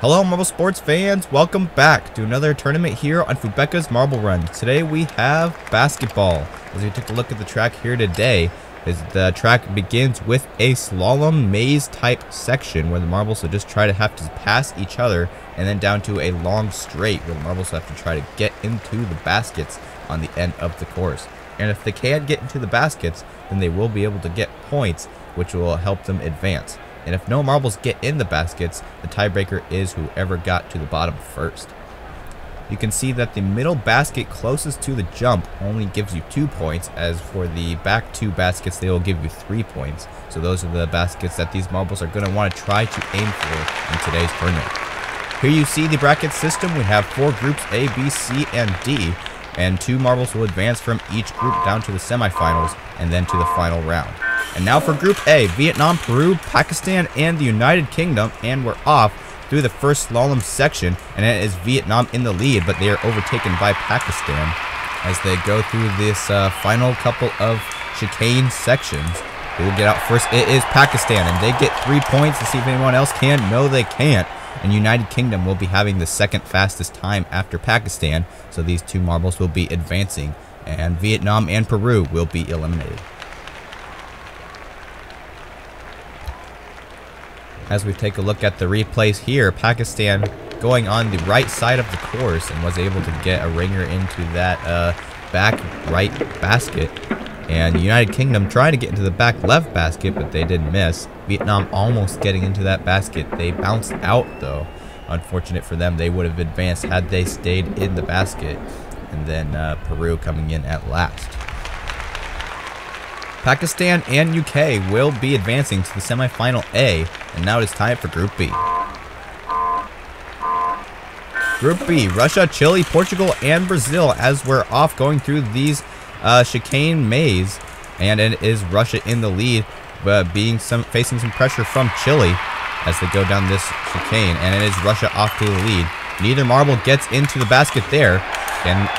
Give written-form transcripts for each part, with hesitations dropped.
Hello Marble Sports fans, welcome back to another tournament here on Fubeca's Marble Runs. Today we have basketball. As we take a look at the track here today, is the track begins with a slalom maze type section where the marbles will just have to pass each other, and then down to a long straight where the marbles have to try to get into the baskets on the end of the course. And if they can get into the baskets, then they will be able to get points, which will help them advance. And if no marbles get in the baskets, the tiebreaker is whoever got to the bottom first. You can see that the middle basket closest to the jump only gives you 2 points, as for the back two baskets they will give you 3 points. So those are the baskets that these marbles are going to want to try to aim for in today's tournament. Here you see the bracket system. We have 4 groups A, B, C, and D, and 2 marbles will advance from each group down to the semifinals and then to the final round. And now for Group A, Vietnam, Peru, Pakistan, and the United Kingdom. And we're off through the first slalom section. And it is Vietnam in the lead, but they are overtaken by Pakistan as they go through this final couple of chicane sections. Who will get out first? It is Pakistan, and they get 3 points to see if anyone else can. No, they can't. And United Kingdom will be having the second fastest time after Pakistan. So these 2 marbles will be advancing, and Vietnam and Peru will be eliminated. As we take a look at the replays here, Pakistan going on the right side of the course and was able to get a ringer into that back right basket. And United Kingdom trying to get into the back left basket, but they did miss. Vietnam almost getting into that basket. They bounced out though. Unfortunate for them, they would have advanced had they stayed in the basket. And then Peru coming in at last. Pakistan and UK will be advancing to the semifinal A, and now it is time for Group B. Group B, Russia, Chile, Portugal, and Brazil, as we're off going through these chicane maze, and it is Russia in the lead, but facing some pressure from Chile as they go down this chicane, and it is Russia off to the lead. Neither marble gets into the basket there, and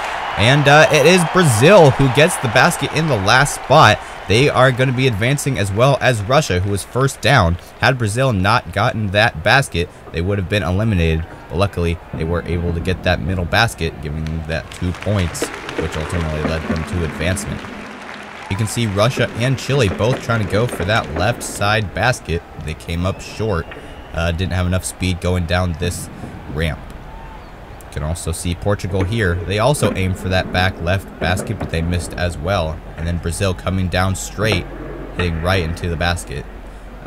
it is Brazil who gets the basket in the last spot. They are going to be advancing, as well as Russia, who was first down. Had Brazil not gotten that basket, they would have been eliminated. But luckily, they were able to get that middle basket, giving them that 2 points, which ultimately led them to advancement. You can see Russia and Chile both trying to go for that left side basket. They came up short, didn't have enough speed going down this ramp. You can also see Portugal here. They also aimed for that back left basket, but they missed as well. And then Brazil coming down straight, hitting right into the basket,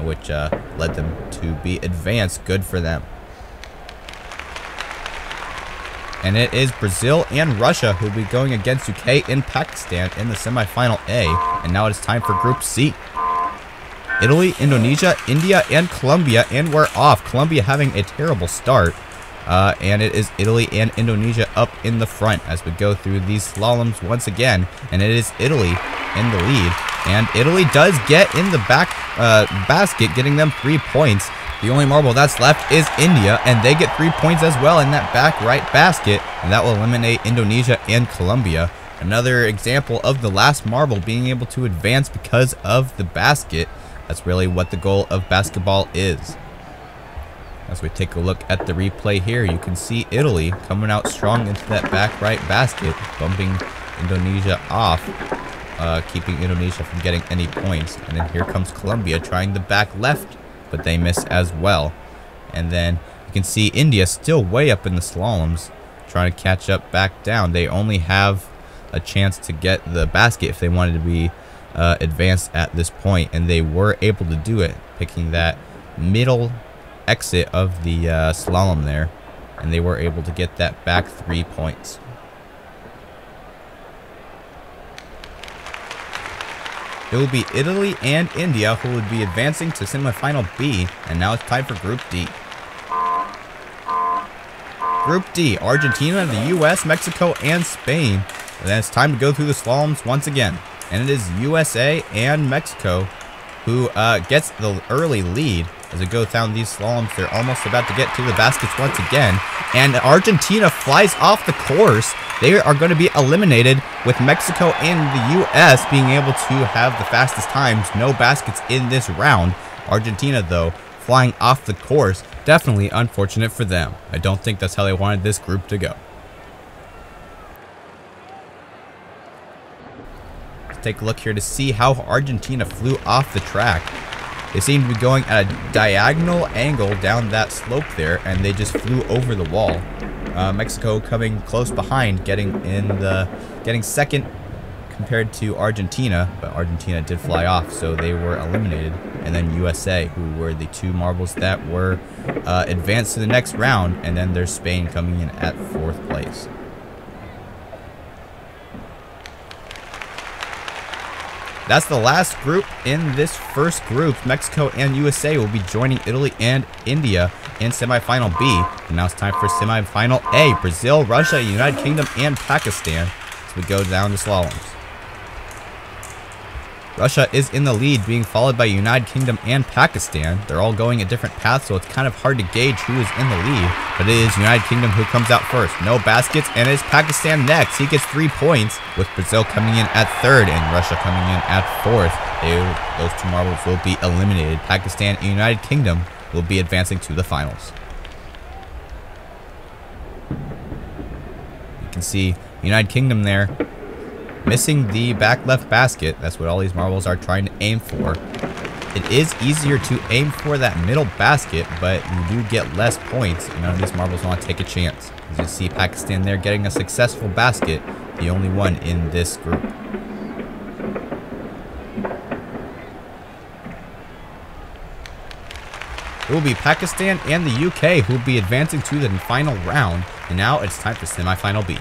which led them to be advanced. Good for them. And it is Brazil and Russia who will be going against UK and Pakistan in the semifinal A. And now it is time for Group C. Italy, Indonesia, India, and Colombia. And we're off. Colombia having a terrible start. And it is Italy and Indonesia up in the front as we go through these slaloms once again. And it is Italy in the lead. And Italy does get in the back basket, getting them 3 points. The only marble that's left is India, and they get 3 points as well in that back right basket. And that will eliminate Indonesia and Colombia. Another example of the last marble being able to advance because of the basket. That's really what the goal of basketball is. As we take a look at the replay here, you can see Italy coming out strong into that back right basket, bumping Indonesia off, keeping Indonesia from getting any points. And then here comes Colombia trying the back left, but they miss as well. And then you can see India still way up in the slaloms, trying to catch up back down. They only have a chance to get the basket if they wanted to be advanced at this point, and they were able to do it, picking that middle exit of the slalom there, and they were able to get that back 3 points. It will be Italy and India who would be advancing to semifinal B, and now it's time for Group D. Group D, Argentina, the US, Mexico, and Spain. And then it's time to go through the slaloms once again, and it is USA and Mexico who gets the early lead. As they go down these slaloms, they're almost about to get to the baskets once again. And Argentina flies off the course. They are going to be eliminated, with Mexico and the U.S. being able to have the fastest times. No baskets in this round. Argentina, though, flying off the course. Definitely unfortunate for them. I don't think that's how they wanted this group to go. Let's take a look here to see how Argentina flew off the track. They seemed to be going at a diagonal angle down that slope there, and they just flew over the wall. Mexico coming close behind, getting second compared to Argentina, but Argentina did fly off, so they were eliminated. And then USA, who were the two marbles that were advanced to the next round, and then there's Spain coming in at 4th place. That's the last group in this first group. Mexico and USA will be joining Italy and India in semifinal B. And now it's time for semifinal A. Brazil, Russia, United Kingdom, and Pakistan. So we go down to slaloms. Russia is in the lead, being followed by United Kingdom and Pakistan. They're all going a different path, so it's kind of hard to gauge who is in the lead. But it is United Kingdom who comes out first. No baskets, and it's Pakistan next. He gets 3 points, with Brazil coming in at 3rd and Russia coming in at 4th. Those two marbles will be eliminated. Pakistan and United Kingdom will be advancing to the finals. You can see United Kingdom there, missing the back left basket. That's what all these marbles are trying to aim for. It is easier to aim for that middle basket, but you do get less points. None of these marbles want to take a chance. As you see Pakistan there getting a successful basket, the only one in this group. It will be Pakistan and the UK who will be advancing to the final round, and now it's time for semifinal B.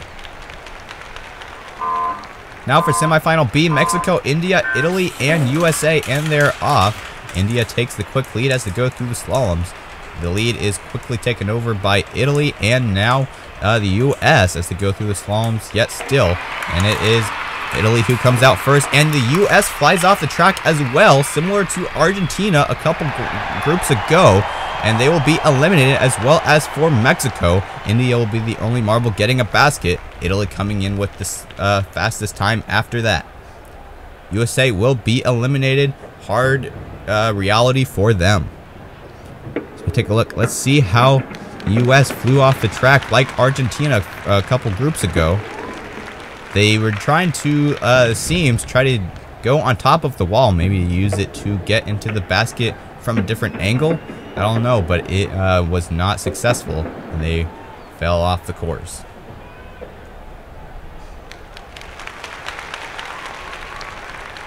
Now for semifinal B, Mexico, India, Italy, and USA, and they're off. India takes the quick lead as they go through the slaloms. The lead is quickly taken over by Italy, and now the U.S. as they go through the slaloms yet still. And it is Italy who comes out first, and the U.S. flies off the track as well, similar to Argentina a couple groups ago. And they will be eliminated, as well as for Mexico. India will be the only marble getting a basket. Italy coming in with the fastest time after that. USA will be eliminated. Hard reality for them. So take a look. Let's see how the U.S. flew off the track like Argentina a couple groups ago. They were trying to, try to go on top of the wall. Maybe use it to get into the basket from a different angle. I don't know, but it was not successful, and they fell off the course.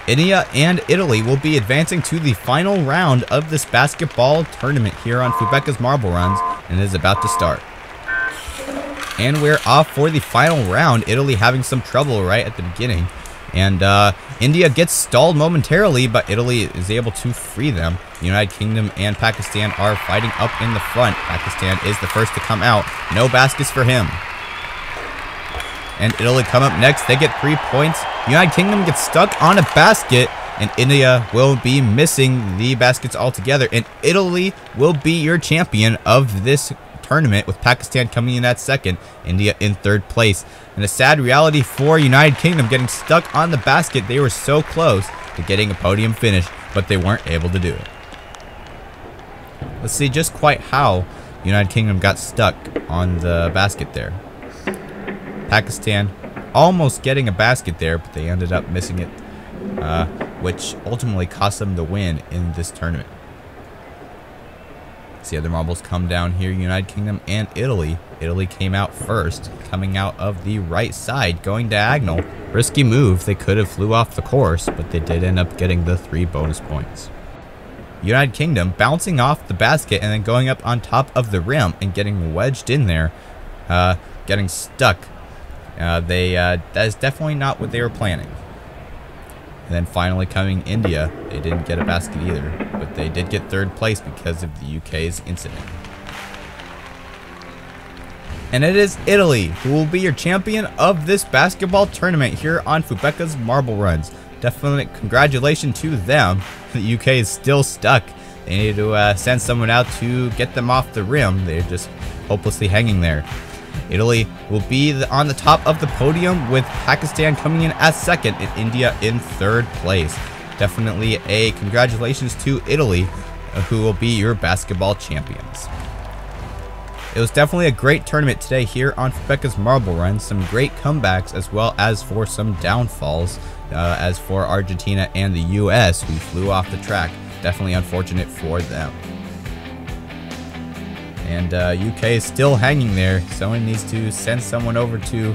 India and Italy will be advancing to the final round of this basketball tournament here on Fubeca's Marble Runs, and it is about to start. And we're off for the final round. Italy having some trouble right at the beginning, and India gets stalled momentarily, but Italy is able to free them. The United Kingdom and Pakistan are fighting up in the front. Pakistan is the first to come out. No baskets for him. And Italy come up next. They get 3 points. United Kingdom gets stuck on a basket, and India will be missing the baskets altogether. And Italy will be your champion of this tournament, with Pakistan coming in at 2nd, India in 3rd place. And a sad reality for United Kingdom getting stuck on the basket. They were so close to getting a podium finish, but they weren't able to do it. Let's see just quite how United Kingdom got stuck on the basket there. Pakistan almost getting a basket there, but they ended up missing it, which ultimately cost them the win in this tournament. See other marbles come down here. United Kingdom and Italy. Italy came out first, coming out of the right side, going diagonal. Risky move. They could have flew off the course, but they did end up getting the 3 bonus points. United Kingdom bouncing off the basket and then going up on top of the rim and getting wedged in there, getting stuck. That is definitely not what they were planning. And then finally coming India, they didn't get a basket either, but they did get 3rd place because of the UK's incident. And it is Italy who will be your champion of this basketball tournament here on Fubeca's Marble Runs. Definite congratulations to them. The UK is still stuck. They need to send someone out to get them off the rim. They're just hopelessly hanging there. Italy will be on the top of the podium, with Pakistan coming in as 2nd and India in 3rd place. Definitely a congratulations to Italy who will be your basketball champions. It was definitely a great tournament today here on Fubeca's Marble Runs. Some great comebacks as well as for some downfalls as for Argentina and the US, who flew off the track. Definitely unfortunate for them. And UK is still hanging there. Someone needs to send someone over to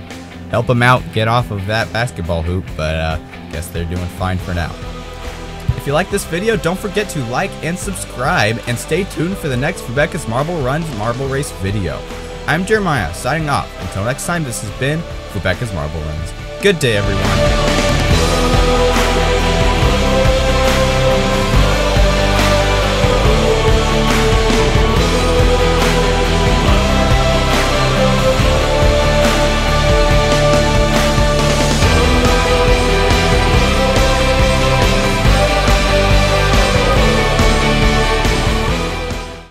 help them out, get off of that basketball hoop, but I guess they're doing fine for now. If you like this video, don't forget to like and subscribe, and stay tuned for the next Fubeca's Marble Runs Marble Race video. I'm Jeremiah, signing off. Until next time, this has been Fubeca's Marble Runs. Good day, everyone.